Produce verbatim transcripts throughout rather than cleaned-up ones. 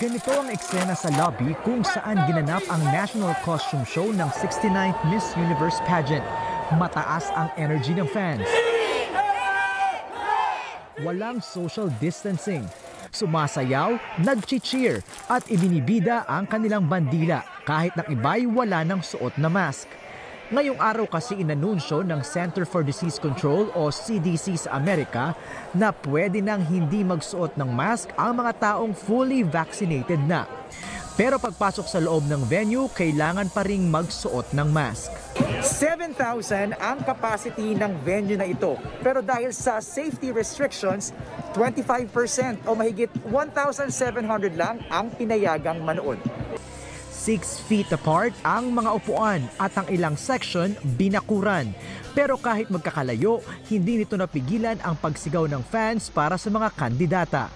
Ganito ang eksena sa lobby kung saan ginanap ang National Costume Show ng sixty-ninth Miss Universe pageant. Mataas ang energy ng fans. Walang social distancing. Sumasayaw, nag-cheer at ibinibida ang kanilang bandila kahit ng iba'y wala ng suot na mask. Ngayong araw kasi inanunsyo ng Center for Disease Control o C D C sa Amerika na pwede nang hindi magsuot ng mask ang mga taong fully vaccinated na. Pero pagpasok sa loob ng venue, kailangan pa ring magsuot ng mask. seven thousand ang capacity ng venue na ito. Pero dahil sa safety restrictions, twenty-five percent o mahigit one thousand seven hundred lang ang pinayagang manood. Six feet apart ang mga upuan at ang ilang section binakuran. Pero kahit magkakalayo, hindi nito napigilan ang pagsigaw ng fans para sa mga kandidata.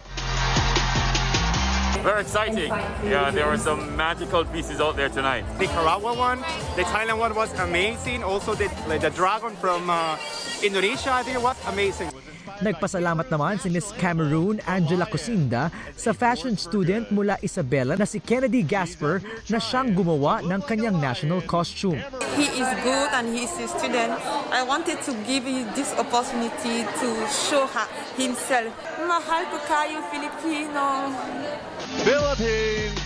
Very exciting. Yeah, there were some magical pieces out there tonight. The Nicaragua one, the Thailand one was amazing. Also the, the dragon from uh, Indonesia, I think it was amazing. Nagpasalamat naman si Miss Cameroon Angela Cusinda sa fashion student mula Isabela na si Kennedy Gasper na siyang gumawa ng kanyang national costume. He is good and he is a student. I wanted to give you this opportunity to show himself. Mahal ko kayo, Filipino. Philippines!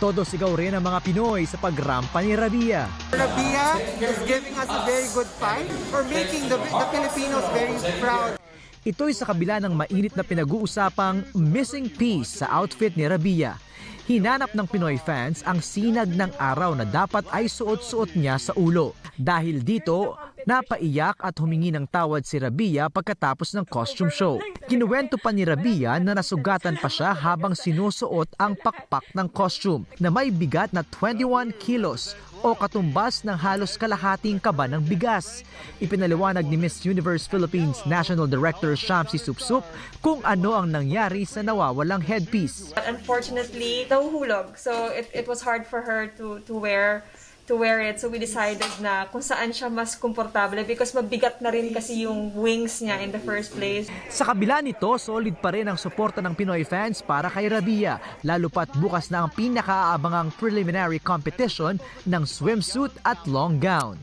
Todo sigaw rin ang mga Pinoy sa pagrampa ni Rabiya. Rabiya is giving us a very good fight for making the, the Filipinos very proud. Ito'y sa kabila ng mainit na pinag-uusapang missing piece sa outfit ni Rabiya. Hinanap ng Pinoy fans ang sinag ng araw na dapat ay suot-suot niya sa ulo. Dahil dito, napaiyak at humingi ng tawad si Rabiya pagkatapos ng costume show. Kinuwento pa ni Rabiya na nasugatan pa siya habang sinusuot ang pakpak ng costume na may bigat na twenty-one kilos o katumbas ng halos kalahating kaba ng bigas. Ipinaliwanag ni Miss Universe Philippines National Director Shamsi Sup-Sup kung ano ang nangyari sa nawawalang headpiece. But unfortunately, nahuhulog. So it, it was hard for her to, to wear to wear it. So we decided na kung saan siya mas komportable because mabigat na rin kasi yung wings niya in the first place. Sa kabila nito, solid pa rin ang suporta ng Pinoy fans para kay Rabiya, lalo pat bukas na ang pinakaabangang preliminary competition ng swimsuit at long gown.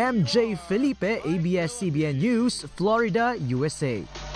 M J Felipe, A B S C B N News, Florida, U S A.